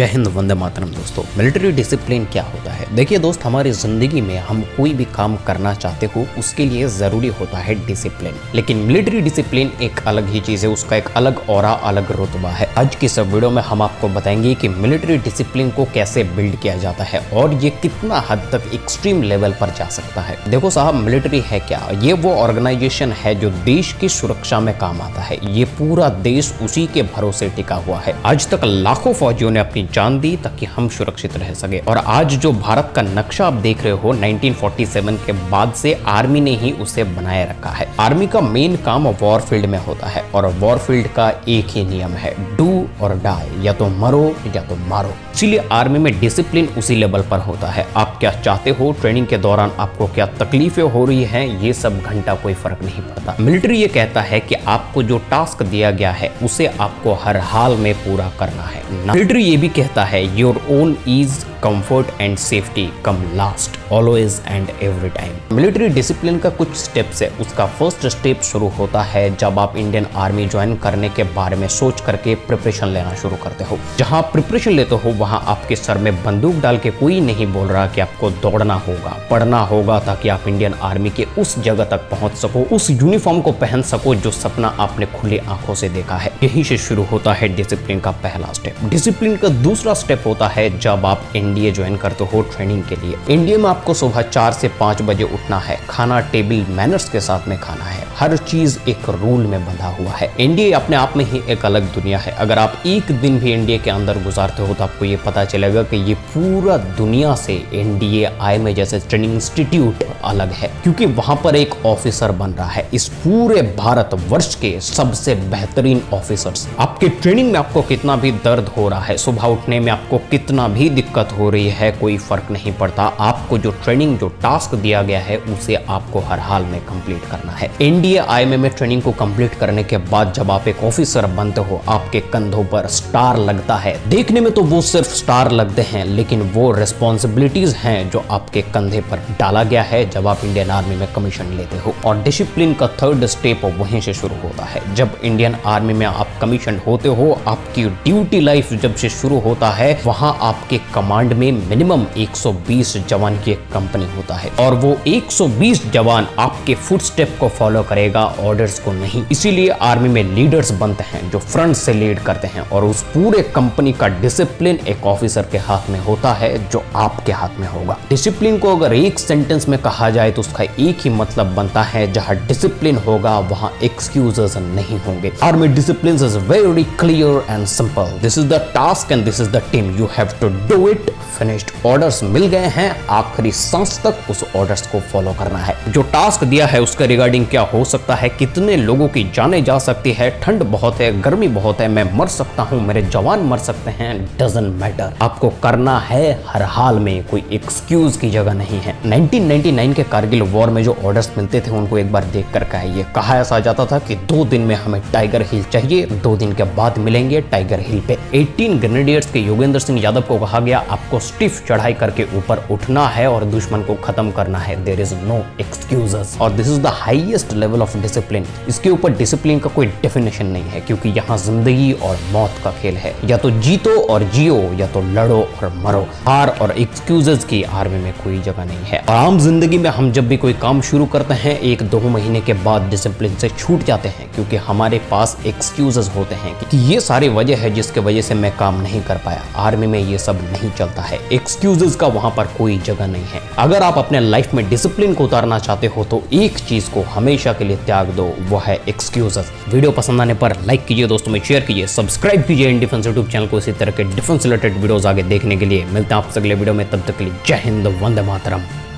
जय हिंद, वंदे मातरम। दोस्तों, military discipline क्या होता है? देखिए दोस्त, हमारी ज़िंदगी में हम कोई भी काम करना चाहते हो उसके लिए ज़रूरी होता है डिसिप्लिन, लेकिन मिलिट्री डिसिप्लिन एक अलग ही चीज़ है, उसका एक अलग औरा, अलग रुतबा है। आज की इस वीडियो में हम आपको बताएंगे कि मिलिट्री डिसिप्लिन को कैसे बिल्ड किया जाता है और ये कितना हद तक एक्सट्रीम लेवल पर जा सकता है। देखो साहब, मिलिट्री है क्या? ये वो ऑर्गेनाइजेशन है जो देश की सुरक्षा में काम आता है। ये पूरा देश उसी के भरोसे टिका हुआ है। आज तक लाखों फौजियों ने अपनी जान दी ताकि हम सुरक्षित रह सके। और आज जो भारत का नक्शा आप देख रहे हो, 1947 के बाद से आर्मी ने ही उसे बनाए रखा है। आर्मी का मेन काम वॉरफील्ड में होता है और वॉरफील्ड का एक ही नियम है, डू और डाई, या तो मरो या तो मारो। इसीलिए आर्मी में डिसिप्लिन उसी लेवल पर होता है। आप क्या चाहते हो, ट्रेनिंग के दौरान आपको क्या तकलीफें हो रही है, ये सब घंटा कोई फर्क नहीं पड़ता। मिलिट्री ये कहता है कि आपको जो टास्क दिया गया है उसे आपको हर हाल में पूरा करना है। मिलिट्री ये भी कहता है, your own is comfort and safety come last, always and every time. Military discipline का कुछ स्टेप्स है। उसका फर्स्ट स्टेप शुरू होता है जब आप इंडियन आर्मी ज्वाइन करने के बारे में सोच करके प्रिपरेशन लेना शुरू करते हो। जहां प्रिपरेशन लेते हो वहां आपके सर में बंदूक डाल के कोई नहीं बोल रहा कि आपको दौड़ना होगा, पढ़ना होगा, ताकि आप इंडियन आर्मी के उस जगह तक पहुंच सको, उस यूनिफॉर्म को पहन सको जो सपना आपने खुली आंखों से देखा है। यहीं से शुरू होता है डिसिप्लिन का पहला स्टेप। डिसिप्लिन का दूसरा स्टेप होता है जब आप एनडीए ज्वाइन करते हो ट्रेनिंग के लिए। एनडीए में आपको सुबह 4 से 5 बजे उठना है, खाना टेबल मैनर्स के साथ में खाना है, हर चीज एक रूल में बंधा हुआ है। एनडीए अपने आप में ही एक अलग दुनिया है। अगर आप एक दिन भी एनडीए के अंदर गुजारते हो तो आपको ये पता चलेगा कि ये पूरा दुनिया से एनडीए आईएमए जैसे ट्रेनिंग इंस्टीट्यूट अलग है, क्योंकि वहां पर एक ऑफिसर बन रहा है इस पूरे भारत वर्ष के सबसे बेहतरीन ऑफिसर्स। आपके ट्रेनिंग में आपको कितना भी दर्द हो रहा है, सुबह उठने में आपको कितना भी दिक्कत हो रही है, कोई फर्क नहीं पड़ता। आपको जो ट्रेनिंग, जो टास्क दिया गया है उसे आपको हर हाल में कंप्लीट करना है। एनडीए आईएमए में ट्रेनिंग को कंप्लीट करने के बाद जब आप एक ऑफिसर बनते हो, आपके कंधों पर स्टार लगता है। देखने में तो वो सिर्फ स्टार लगते हैं, लेकिन वो रिस्पॉन्सिबिलिटीज हैं जो आपके कंधे पर डाला गया है जब आप इंडियन आर्मी में कमीशन लेते हो। और डिसिप्लिन का थर्ड स्टेप वहीं से शुरू होता है। जब इंडियन आर्मी में आप कमीशन होते हो, आपकी ड्यूटी लाइफ जब से शुरू होता है, वहां आपके कमांड में मिनिमम 120 जवान की एक कंपनी होता है और वो 120 जवान आपके फुटस्टेप को फॉलो करेगा, ऑर्डर्स को नहीं। इसीलिए आर्मी में लीडर्स बनते हैं जो फ्रंट से लीड करते हैं और उस पूरे कंपनी का डिसिप्लिन एक ऑफिसर के हाथ में होता है जो आपके हाथ में होगा। डिसिप्लिन को अगर एक सेंटेंस में कहा जाए तो उसका एक ही मतलब बनता है, जहां डिसिप्लिन होगा वहां एक्सक्यूजेस नहीं होंगे। Army discipline is very clear and simple. This is the task and this is the team, you have to do it. Finished orders मिल गए हैं, आखिरी सांस तक उस ऑर्डर्स को फॉलो करना है। जो टास्क दिया है उसके रिगार्डिंग क्या हो सकता है, कितने लोगों की जाने जा सकती है, ठंड बहुत है, गर्मी बहुत है, मैं मर सकता हूँ, मेरे जवान मर सकते हैं, डजंट मैटर, आपको करना है हर हाल में, कोई एक्सक्यूज की जगह नहीं है। 1999 के कारगिल वॉर में जो ऑर्डर्स मिलते थे उनको एक बार देख कर आइए। कहा ऐसा जाता था कि 2 दिन में हमें टाइगर हिल चाहिए, 2 दिन के बाद मिलेंगे टाइगर हिल पे। 18 ग्रेनेडियर्स के योगेंद्र सिंह यादव को कहा गया, आपको स्टिफ चढ़ाई करके ऊपर उठना है और दुश्मन को खत्म करना है, देयर इज नो एक्सक्यूजेस। और this is the highest level of discipline. इसके ऊपर डिसिप्लिन का कोई डेफिनेशन नहीं है, क्योंकि यहाँ जिंदगी और मौत का खेल है, या तो जीतो और जियो, या तो लड़ो और मरो। हार और एक्सक्यूजेस की आर्मी में कोई जगह नहीं है। और आम जिंदगी में हम जब भी कोई काम शुरू करते हैं, 1-2 महीने के बाद डिसिप्लिन से छूट जाते हैं, क्योंकि हमारे पास एक्सक्यूजेस होते हैं कि ये सारी वजह है जिसके वजह से मैं काम नहीं कर पाया। आर्मी में ये सब नहीं चलता है, एक्सक्यूजेस का वहां पर कोई जगह नहीं है। अगर आप अपने लाइफ में डिसिप्लिन को उतारना चाहते हो तो एक चीज को हमेशा के लिए त्याग दो, वो है एक्सक्यूजेस। वीडियो पसंद आने पर लाइक कीजिए, दोस्तों में शेयर कीजिए, सब्सक्राइब कीजिए इन डिफेंस यूट्यूब चैनल को इसी तरह के डिफेंस रिलेटेड वीडियोस आगे देखने के लिए। मिलते हैं आपसे अगले वीडियो में, तब तक के लिए जय हिंद, वंदे मातरम।